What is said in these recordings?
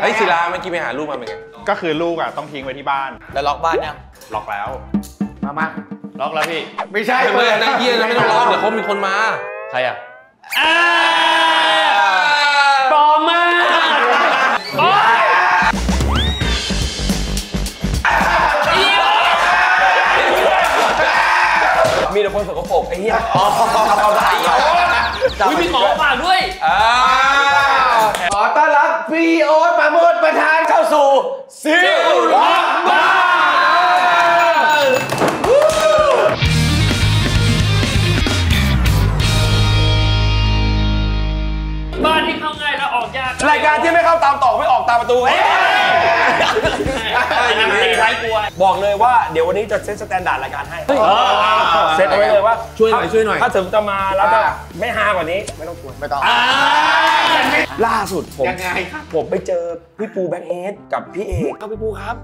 ไอ้ศิลาเมื่อกี้ไปหาลูกมาเป็นไงก็คือลูกอ่ะต้องทิ้งไว้ที่บ้านแล้วล็อกบ้านยังล็อกแล้วมาล็อกแล้วพี่ไม่ใช่เปิดนะเฮียนะไม่ต้องล็อกเดี๋ยวเขามีคนมาใครอ่ะต่อมามีแต่คนสกปรกไอ้เหี้ยอุ้ยมีหมอปากด้วยขอต้อนรับพี่โอ๊ตปราโมชประธานเข้าสู่ซิลล็อกบ้านบ้านที่เข้าง่ายแล้วออกยากรายการที่ไม่เข้าตามตอกไม่ออกตามประตูบอกเลยว่าเดี๋ยววันนี้จะเซตสแตนดาร์ดรายการให้เซตไว้เลยว่าช่วยหน่อยช่วยหน่อยถ้าถึงจะมาแล้วก็ไม่ฮากว่านี้ไม่ต้องชวนไม่ต้องล่าสุดผมไปเจอพี่ปูแบ็คเฮดกับพี่เอกครับพี่ปูครับ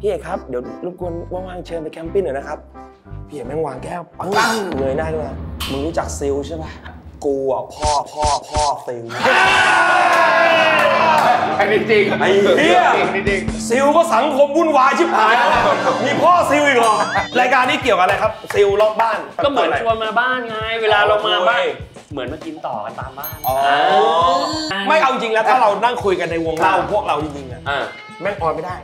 พี่เอกครับเดี๋ยวรบกวนว่างๆเชิญไปแคมปิ้งหน่อยนะครับพี่เอกแม่งวางแก้วปั้งเลยหน้าด้วยมึงรู้จักซิลใช่ไหมกูอ่ะพ่อซิลไอ้นี่จริงไอ้เหี้ยซิลก็สังคมวุ่นวายชิบหายมีพ่อซิลอีกเหรอรายการนี้เกี่ยวกับอะไรครับซิลล็อกบ้านก็เหมือนชวนมาบ้านไงเวลาเรามาบ้านเหมือนมากินต่อกันตามบ้านไม่เอาจริงแล้วถ้าเรานั่งคุยกันในวงเล่าพวกเราจริงๆนะแม่งออนไม่ได้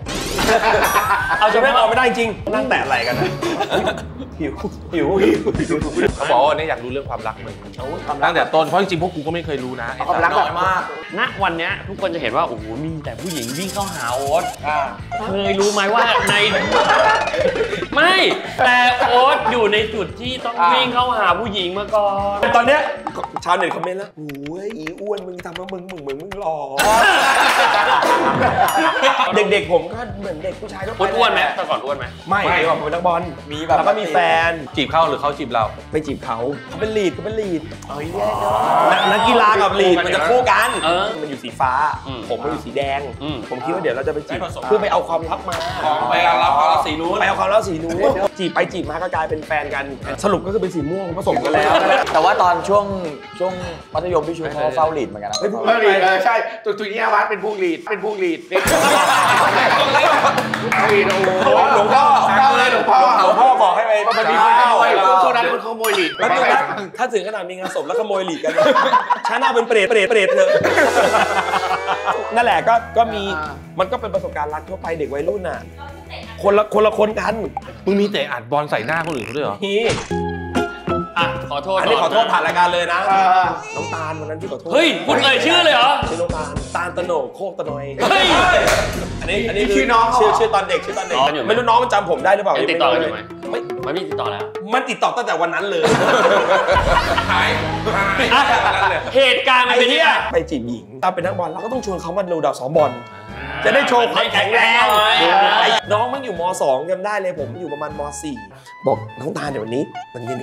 เอาจะแม่งออนไม่ได้จริงนั่งแตะไหล่กันหิวเขาบอกว่าเนี่ยอยากรู้เรื่องความรักมึงตั้งแต่ต้นเพราะจริงๆพวกกูก็ไม่เคยรู้นะความรักน้อยมากณวันนี้ทุกคนจะเห็นว่าโอ้โหมีแต่ผู้หญิงวิ่งเข้าหาโอ๊ตเคยรู้ไหมว่าในไม่แต่โอ๊ตอยู่ในจุดที่ต้องวิ่งเข้าหาผู้หญิงมาก่อนตอนเนี้ยชาวเน็ตคอมเมนต์แล้วโอ้ยอีอ้วนมึงทำมามึงหล่อเด็กๆผมก็เหมือนเด็กผู้ชายก็อ้วนไหมแต่ก่อนอ้วนไหมไม่ก่อนผมเป็นนักบอลมีแบบแล้วก็มีแฟนจีบเขาหรือเขาจีบเราไปจีบเขาเป็นลีดเอ้ยนักกีฬากับลีดมันจะคู่กันมันอยู่สีฟ้าผมมันอยู่สีแดงผมคิดว่าเดี๋ยวเราจะไปจีบเพื่อไปเอาความลับมาไปเอาความลับสีนู้นจีบไปจีบมาก็กลายเป็นแฟนกันสรุปก็คือเป็นสีม่วงผสมกันแล้วแต่ว่าตอนช่วงมัธยมพี่ชูเขาเฝ้าลีดเหมือนกันนะเป็นพวกลีดใช่ตัวนี้วัดเป็นพวกลีดหลวงพ่อเข้าเลยหลวงพ่อบอกให้ไปมันมีคนขโมยช่วงนั้นคนขโมยลีดถ้าถึงขนาดมีงานศพแล้วขโมยลีดกันฉันน่าเป็นเปรตเถอะนั่นแหละก็มีมันก็เป็นประสบการณ์รักทั่วไปเด็กวัยรุ่นน่ะคนละคนกันมึงมีเตะอัดบอลใส่หน้าคนอื่นเขาด้วยเหรอนี่อ่ะขอโทษอันนี้ขอโทษผ่านรายการเลยนะน้องตาลวันนั้นที่ขอโทษเฮ้ยคุณเอ่ยชื่อเลยเหรอชื่อน้องตาลตะโหนกโคกตะนอยเฮ้ยอันนี้ชื่อน้องชื่อตอนเด็กไม่รู้น้องมันจำผมได้หรือเปล่าติดต่ออยู่ไหมไม่มีติดต่อแล้วมันติดต่อตั้งแต่วันนั้นเลยเหตุการณ์มันเป็นเนี่ยไปจีบหญิงตามเป็นนักบอลเราก็ต้องชวนเขามาดูดาวซ้อมบอลจะได้โชว์ความแข็งแรงน้องมันอยู่ม.2 จำได้เลยผมอยู่ประมาณม.4 บอกน้องตาลเดี๋ยววันนี้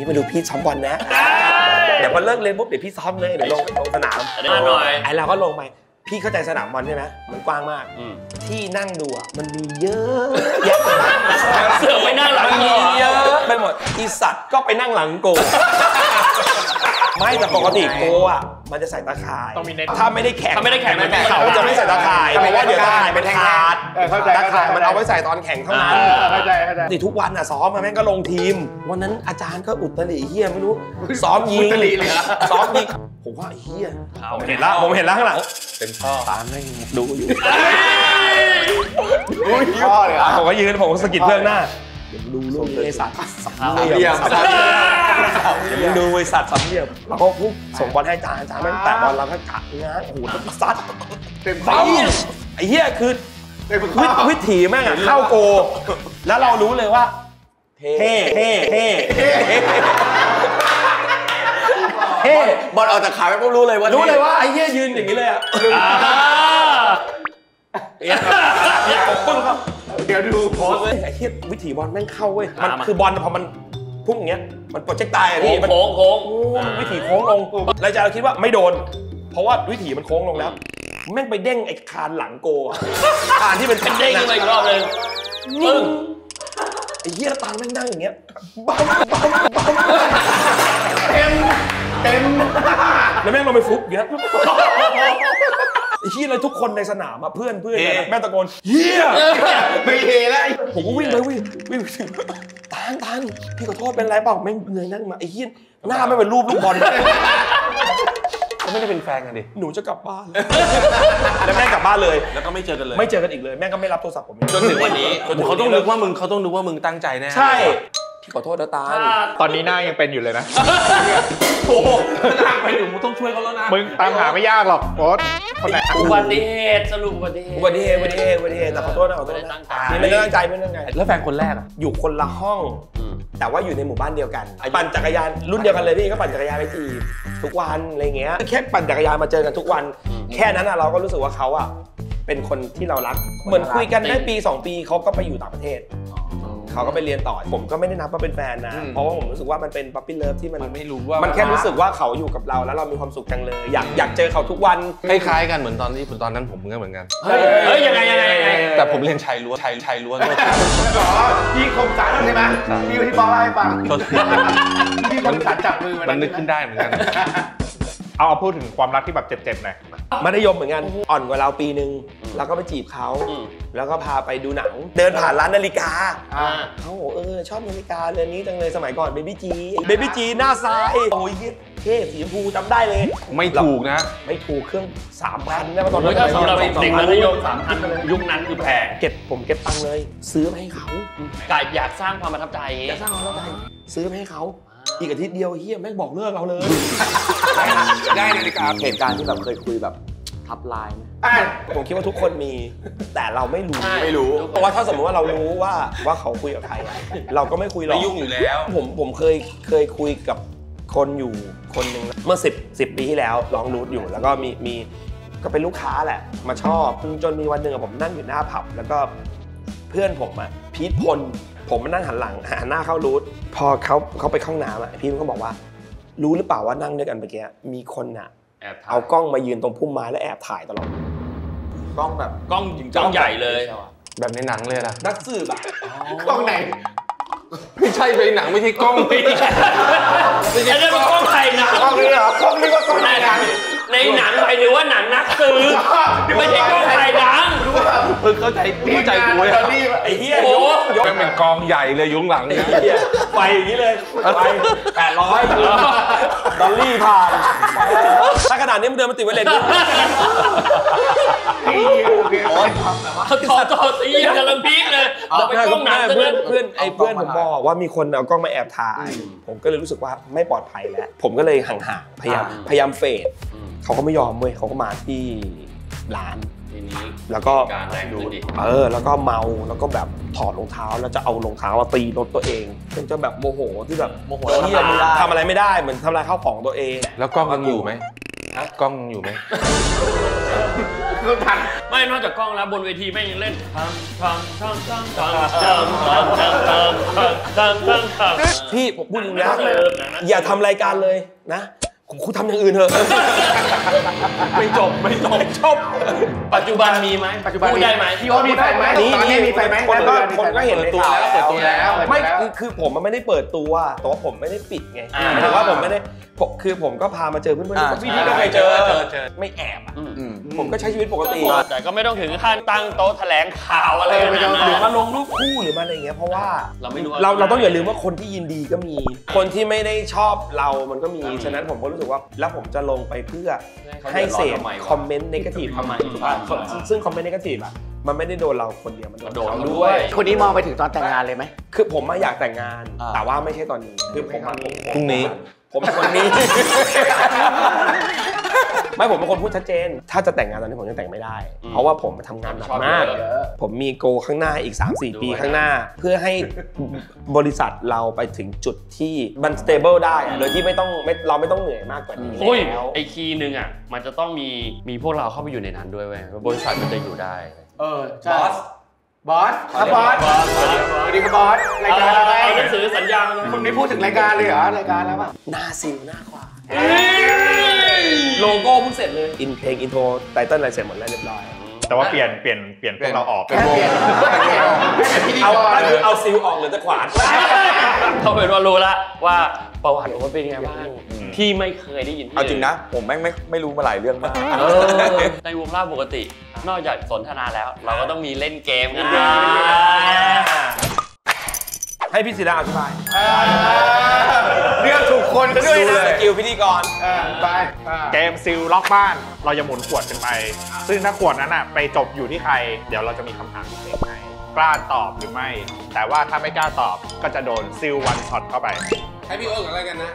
มาดูพี่ซ้อมบอลนะเดี๋ยวพอเลิกเล่นปุ๊บเดี๋ยวพี่ซ้อมเลยเดี๋ยวลงสนามมาหน่อยไอ้เราก็ลงไปพี่เข้าใจสนามบอลใช่ไหมมันกว้างมากที่นั่งดูอ่ะมันมีเยอะเสือไปนั่งหลังมีเยอะไปหมดอีสัตว์ก็ไปนั่งหลังโกไม่แต่ปกติโกอ่ะมันจะใส่ตาข่ายถ้าไม่ได้แข่งเขาจะไม่ใส่ตาข่ายเพราะว่าเดี๋ยวตาข่ายเป็นขาดตาข่ายมันเอาไว้ใส่ตอนแข่งเท่านั้นติดทุกวันอ่ะซ้อมมาแม่งก็ลงทีมวันนั้นอาจารย์ก็อุตริเฮียไม่รู้ซ้อมยิงซ้อมยิงผมว่าเฮียผมเห็นแล้วข้างหลังเป็นพ่อตาไม่ดูอยู่พ่อเลยอ่ะผมก็ยืนผมสะกิดเรื่องหน้าดูลูกไอ้สัตว์สามเหลี่ยมดูไอ้สัตว์สามเหลี่ยมแล้วก็ปุ๊บส่งบอลให้จ่าแม่งแตะบอลแล้วก็กะง้างหูซัดเต็มข้อไอ้เหี้ยคือวิถีแม่งเข้าโกแล้วเรารู้เลยว่าเท่บอลออกจากขาแม่งก็รู้เลยว่าไอ้เหี้ยยืนอย่างนี้เลยอ่ะเดี๋ยวดูโพสเลยไอ้เหี้ยวิถีบอลแม่งเข้าเว้ยมันคือบอลพอมันพุ่งอย่างเงี้ยมันโปรเจกต์ตายอ่ะพี่มันโค้งวิถีโค้งลงเราจะคิดว่าไม่โดนเพราะว่าวิถีมันโค้งลงแล้วแม่งไปเด้งไอ้คานหลังโกคานที่มันเด้งอะไรอีกรอบเลยมึงไอ้เหี้ยตาแม่งนั่งอย่างเงี้ยเต็มแล้วแม่งลงไปฟุบเงี้ย เฮียเลยทุกคนในสนามเพื่อนเพื่อนแม่ตะโกนเฮียไม่เฮแล้วผมก็วิ่งไปวิ่งตันพี่ขอโทษเป็นไรเปล่าไม่เหนื่อยนั่งมาไอ้เฮียหน้าไม่เป็นรูปลูกบอลไม่ได้เป็นแฟนกันดิหนูจะกลับบ้านแล้วแม่กลับบ้านเลยแล้วก็ไม่เจอกันเลยไม่เจอกันอีกเลยแม่ก็ไม่รับโทรศัพท์ผมจนถึงวันนี้เขาต้องนึกว่ามึงตั้งใจแน่ใช่พี่ขอโทษนะตาตอนนี้หน้ายังเป็นอยู่เลยนะโอ้ตามไปอยู่มึงต้องช่วยเขาแล้วนะมึงตามหาไม่ยากหรอกโอ๊ตคนไหนอุบัติเหตุสรุปอุบัติเหตุแต่ขอโทษนะขอโทษนะไม่ได้ตั้งใจไม่ได้ตั้งใจแล้วแฟนคนแรกอยู่คนละห้องแต่ว่าอยู่ในหมู่บ้านเดียวกันปั่นจักรยานรุ่นเดียวกันเลยพี่ก็ปั่นจักรยานไปจีบทุกวันอะไรเงี้ยแค่ปั่นจักรยานมาเจอกันทุกวันแค่นั้นเราก็รู้สึกว่าเขาเป็นคนที่เรารักเหมือนคุยกันได้ปี2ปีเขาก็ไปอยู่ต่างประเทศเขาก็ไปเรียนต่อผมก็ไม่ได้นับว่าเป็นแฟนนะเพราะว่าผมรู้สึกว่ามันเป็นปั๊ปปี้เลิฟที่มันไม่รู้ว่ามันแค่รู้สึกว่าเขาอยู่กับเราแล้วเรามีความสุขจังเลยอยากเจอเขาทุกวันคล้ายๆกันเหมือนตอนนั้นผมก็เหมือนกันเฮ้ยยังไงแต่ผมเรียนชายล้วนด้วยที่คมสันใช่ไหมที่ที่บอกให้ฟังที่คมสันจับมือมันนึกขึ้นได้เหมือนกันเอาพูดถึงความรักที่แบบเจ็บๆหน่อยมัธยมเหมือนกันอ่อนกว่าเราปีนึงแล้วก็ไปจีบเขาแล้วก็พาไปดูหนังเดินผ่านร้านนาฬิกาเขาบอกชอบนาฬิกาเรือนนี้จังเลยสมัยก่อนเบบี้จีหน้าซ้ายโอ้ยเท่สีชมพูจำได้เลยไม่ถูกนะไม่ถูกเครื่อง 3,000 แล้วตอนนั้นเด็กมัธยม 3,000 ยุคนั้นคือแพงผมเก็บตังค์เลยซื้อให้เขาอยากสร้างความประทับใจซื้อให้เขาอีกอาทิตย์เดียวเฮียแม่งบอกเลิกเราเลยได้นาฬิกาเหตุการณ์ที่แบบเคยคุยแบบทับไลน์ผมคิดว่าทุกคนมีแต่เราไม่รู้เพราะว่าถ้าสมมติว่าเรารู้ว่าเขาคุยกับใครเราก็ไม่คุยหรอกไม่ยุ่งอยู่แล้วผมเคยคุยกับคนอยู่คนหนึ่งเมื่อ10ปีที่แล้วลองรูทอยู่แล้วก็มีก็เป็นลูกค้าแหละมาชอบจนมีวันหนึ่งผมนั่งอยู่หน้าผับแล้วก็เพื่อนผมพีทพลผมมานั่งหันหลังหันหน้าเข้ารูทพอเขาไปข้างน้ำพี่มันก็บอกว่ารู้หรือเปล่าว่านั่งด้วยกันเมื่อกี้มีคนเอากล้องมายืนตรงพุ่มไม้และแอบถ่ายตลอดกล้องจริงจังใหญ่เลยแบบในหนังเลยนะนักสืบกล้องไหนไม่ใช่ในหนังไม่ใช่กล้องไม่ใช่กล้องใครนะกล้องนี่เหรอกล้องนี่ก็กล้องในหนังใครดูว่าหนังนักสืบไม่ใช่กล้องใครดังเพิ่งเข้าใจกูเลยไอ้เหี้ยมันเป็นกองใหญ่เลยยุ่งหลังไปอย่างนี้เลยไป800 ดอลลี่ผ่านถ้าขนาดนี้มันเดินมาติดไว้เลยถอดอีกำลังพีคเลยเพื่อนผมบอกว่ามีคนเอากล้องมาแอบถ่ายผมก็เลยรู้สึกว่าไม่ปลอดภัยแล้วผมก็เลยห่างๆพยายามเฟดเขาก็ไม่ยอมเว้ยเขาก็มาที่ร้านแล้วก็แล้วก็เมาแล้วก็แบบถอดรองเท้าแล้วจะเอารองเท้ามาตีรถตัวเองเป็นเจ้าแบบโมโหที่แบบโมโหที่ทำอะไรไม่ได้เหมือนทำลายข้าวของตัวเองแล้วกล้องยังอยู่ไหมกล้องอยู่ไหมไม่นอกจากกล้องแล้วบนเวทีแม่งยังเล่นพี่ผมพูดอย่างนี้อย่าทำรายการเลยนะคุณทำอย่างอื่นเถอะไม่จบปัจจุบันมีไหมพูดได้ไหมพี่ว่ามีแฟนไหมนี่มีแฟนไหมคนก็เห็นตัวแล้วเปิดตัวแล้วไม่คือผมมันไม่ได้เปิดตัวแต่ว่าผมไม่ได้ปิดไงแต่ว่าผมไม่ได้คือผมก็พามาเจอเพื่อนๆพี่ก็เคยเจอไม่แอบผมก็ใช้ชีวิตปกติแต่ก็ไม่ต้องถึงขั้นตั้งโต๊ะแถลงข่าวอะไรหรือมาลงรูปคู่หรือมาอะไรอย่างเงี้ยเพราะว่าเราต้องอย่าลืมว่าคนที่ยินดีก็มีคนที่ไม่ได้ชอบเรามันก็มีฉะนั้นผมก็รู้สึกว่าแล้วผมจะลงไปเพื่อให้เสพคอมเมนต์เนกาทีฟทำไมซึ่งคอมเมนต์เนกาทีฟมันไม่ได้โดนเราคนเดียวมันโดนเขาด้วยคนนี้มองไปถึงตอนแต่งงานเลยไหมคือผมอยากแต่งงานแต่ว่าไม่ใช่ตอนนี้คือผมพรุ่งนี้ผมเป็นคนนี้ไม่ผมเป็นคนพูดชัดเจนถ้าจะแต่งงานตอนนี้ผมยังแต่งไม่ได้เพราะว่าผมทำงานหนักมากผมมีโกข้างหน้าอีก 3-4 ปีข้างหน้าเพื่อให้บริษัทเราไปถึงจุดที่มันสเตเบิลได้โดยที่เราไม่ต้องเหนื่อยมากกว่านี้แล้วไอ้คีย์นึงมันจะต้องมีพวกเราเข้าไปอยู่ในนั้นด้วยเว้ยบริษัทมันจะอยู่ได้บอสสวัสดีครับบอสรายการอะไรหนังสือสัญญาคุณไม่พูดถึงรายการเลยเหรอรายการแล้วป่ะหน้าซิวหน้าขวาโลโก้เพิ่งเสร็จเลยอินเพลงอินโทรไตเติ้ลอะไรเสร็จหมดแล้วเรียบร้อยแต่ว่าเปลี่ยนพวกเราออกเอาซิวออกหรือจะขวานเขาเป็นว่ารู้ละว่าประวัติของเขาเป็นยังไงบ้าง ที่ไม่เคยได้ยินเอาจริงนะผมไม่รู้มาหลายเรื่องมากในวงเล่าปกตินอกจากสนทนาแล้วเราก็ต้องมีเล่นเกมกันให้พี่ศิลาอธิบายเรื่องถูกคนด้วยนะสกิลพิธีกรไปเกมซิลล็อกบ้านเราจะหมุนขวดกันไปซึ่งถ้าขวดนั้นอะไปจบอยู่ที่ใครเดี๋ยวเราจะมีคำถามพิเศษให้กล้าตอบหรือไม่แต่ว่าถ้าไม่กล้าตอบก็จะโดนซิลวันช็อตเข้าไปให้พี่โอ๊ตกับอะไรกันนะ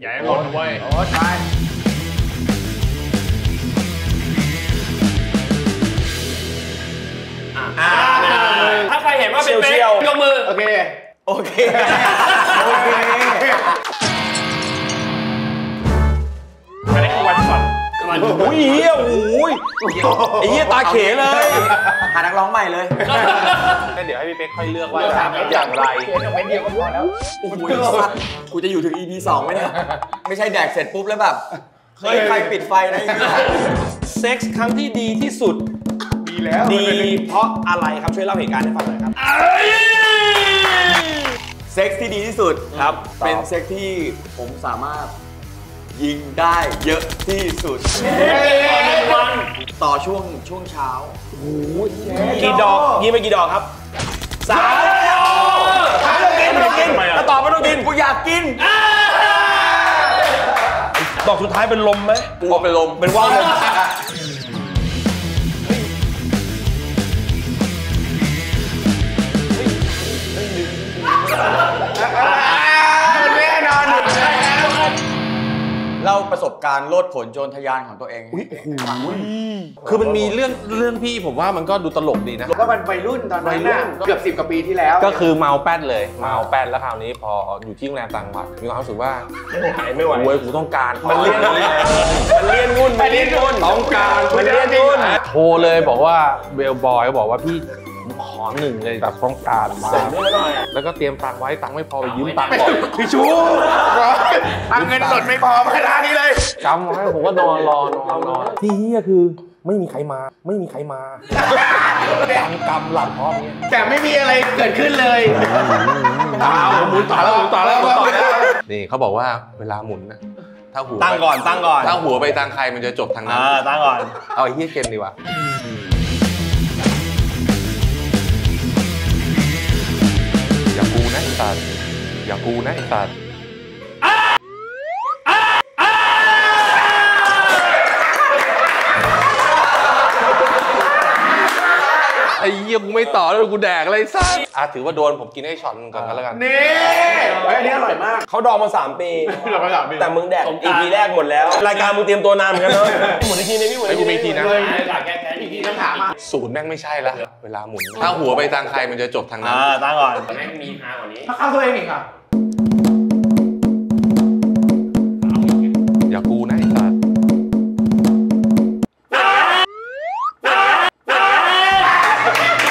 อย่าให้หมดเว้ยโอ๊ตไปถ้าใครเห็นว่าเป็นเป๊กยกมือโอเคโอเคโอเคไม่ได้คือวันช็อตโอ้ยเหี้ยโอ้ยไอ้เหี้ยตาเขเลยหานักร้องใหม่เลยเดี๋ยวให้พี่เป๊กค่อยเลือกว่าจะทำอย่างไรเอาไว้เดียวก็พอแล้วโอ้โหกูจะอยู่ถึง EP 2 ไหมเนี่ยไม่ใช่แดกเสร็จปุ๊บแล้วแบบเฮ้ยใครปิดไฟนะเซ็กส์ครั้งที่ดีที่สุดดีแล้วดีเพราะอะไรครับช่วยเล่าเหตุการณ์ให้ฟังหน่อยครับเซ็กส์ที่ดีที่สุดครับเป็นเซ็กส์ที่ผมสามารถยิงได้เยอะที่สุดต่อช่วงเช้าโอ้ยกี่ดอกยิงไปกี่ดอกครับ3 ดอกไม่ต้องกินไม่ต้องกินแล้วต่อไม่ต้องกินกูอยากกินดอกสุดท้ายเป็นลมไหมกูเป็นลมเป็นว่างลมเล่าประสบการณ์โลดโผนโจรทะยานของตัวเองคือมันมีเรื่องพี่ผมว่ามันก็ดูตลกดีนะก็มันวัยรุ่นตอนนั้นเกือบ10 กว่าปีที่แล้วก็คือเมาแป้นเลยเมาแป้นแล้วคราวนี้พออยู่ที่โรงแรมต่างจังหวัดมีความรู้สึกว่าไม่ไหวกูต้องการมันเลี่ยนวุ่นต้องการมันเลี่ยนวุ่นโทรเลยบอกว่าเบลบอยบอกว่าพี่ขอหนึ่งเลยแบบต้องการมาแล้วก็เตรียมตังไว้ตังไม่พอไปยืมตังก่อนพี่ชูตังเงินสดไม่พอมาร้านนี้เลยจำไว้ผมก็นอนรอที่เฮียคือไม่มีใครมาตังกำหลับพ่อเนี่ยแต่ไม่มีอะไรเกิดขึ้นเลยหมุนต่อแล้วนี่เขาบอกว่าเวลาหมุนนะถ้าหัวตั้งก่อนถ้าหัวไปตังใครมันจะจบทางนั้นตั้งก่อนเอาเฮียเกมดีกว่าอย่ากูนะไอ้สัตว์ไอ้เยี่ยกูไม่ต่อแล้วกูแดกอะไรสัตว์ถือว่าโดนผมกินไอ้ช็อตก่อนแล้วกันนี่อันนี้อร่อยมากเขาดองมา3 ปีแต่มึงแดกอีพีแรกหมดแล้วรายการมึงเตรียมตัวนานเหมือนกันเลยหมุนอีกทีนึงพี่หมุนอีกทีนะศูนย์แม่งไม่ใช่ละเวลาหมุนถ้าหัวไปทางใครมันจะจบทางนั้นตั้งก่อนแม่งมีฮากว่านี้ถ้าเข้าตัวเองอีกค่ะอย่ากูนะไอ้สัตว์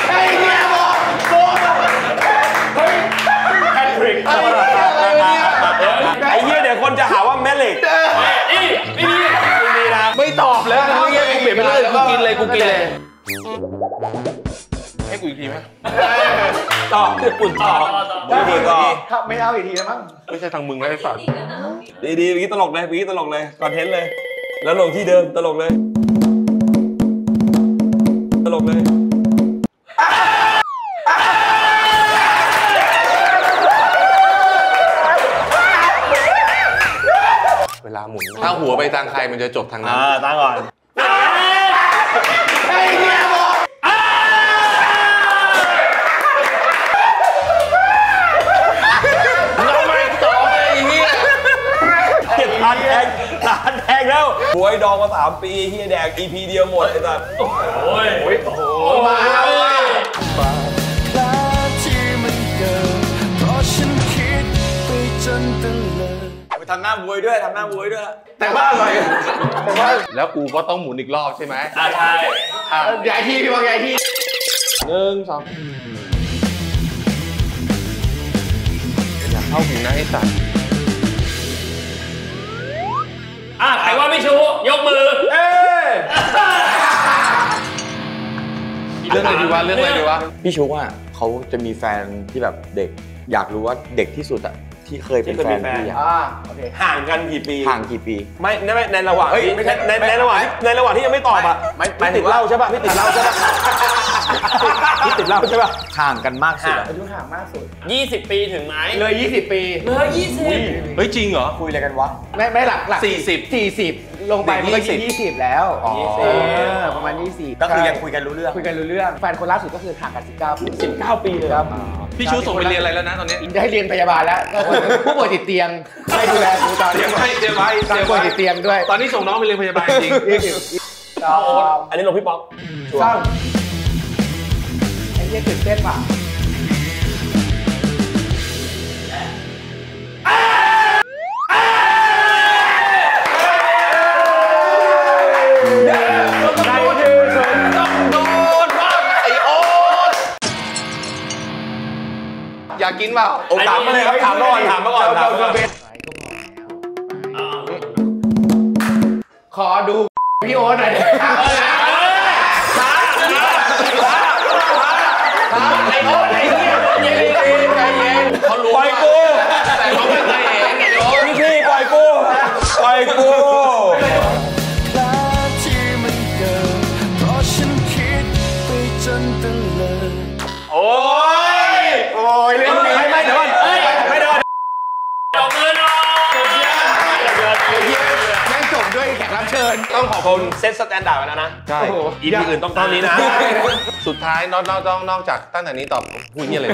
ไอ้เหี้ยบอกเฮ้ยแฮตทริกไอ้เหี้ยเดี๋ยวคนจะหาว่าแม่เหล็กไม่ตอบแล้วไอ้เหี้ยกูเปลี่ยนไปเลยกูกินเลยให้กูอีกทีไหมต่อคุณต่อดีก็ไม่เอาอีกทีแล้วมั้งไม่ใช่ทางมึงแล้วไอ้สัตว์ดีๆเมื่อกี้ตลกเลยคอนเทนต์เลยแล้วลงที่เดิมตลกเลยเวลาหมุนถ้าหัวไปทางใครมันจะจบทางนั้นตั้งก่อนแดกแล้วบวยดองมา3 ปีเฮียแดก EP เดียวหมดไอ้สัสโอ้ยมาทำหน้าบวยด้วยแต่ว่าแล้วกูก็ต้องหมุนอีกรอบใช่ไหมใช่ย้ายที่พี่บอกย้ายที่1 2อย่าเข้าหูนะไอ้สัสใครว่าไม่ชูยกมือเรื่องอะไรดีวะพี่ชูว่าเขาจะมีแฟนที่แบบเด็กอยากรู้ว่าเด็กที่สุดอะ ที่เคยเป็นแฟนพี่ห่างกันกี่ปีไม่ในระหว่างไม่ใช่ในระหว่างที่ยังไม่ตอบอ่ะไม่ติดเหล้าใช่ป่ะพี่ติดเหล้าใช่ป่ะพี่ติดเหล้าใช่ป่ะห่างกันมากสุดอายุห่างมากสุด20 ปีถึงไหมเลย20 ปีเลย20เฮ้ยจริงเหรอคุยอะไรกันวะไม่หลัก40ลงไปมันก็20แล้วประมาณ20ก็คือยังคุยกันรู้เรื่องแฟนคนล่าสุดก็คือห่างกัน19 ปีเลยครับพี่ชูส่งไปเรียนอะไรแล้วนะตอนนี้ได้เรียนพยาบาลแล้วผู้ป่วยติดเตียงให้ดูแลดูตาเลี้ยงให้เจไว้ผู้ป่วยติดเตียงด้วยตอนนี้ส่งน้องไปเรียนพยาบาลจริงอันนี้ลงพี่ป๊อกสร้างไอ้เนี่ยตื่นเต้นป่ะอยากกินเปล่าถามมาเลยครับถามมาก่อนขอดูพี่โอ๊ตหน่อยไอโอ๊ตไอเหี้ยใจเย็นเขารู้ปล่อยกูแต่เขาไม่ใจเย็นพี่ปล่อยกูโอ้ต้องขอบคุณเซตสแตนดาร์ดแล้วนะใช่อีพีอื่นต้องตอนนี้นะสุดท้ายนอกจากตั้งแต่นี้ตอบพูดเงี้ยเลย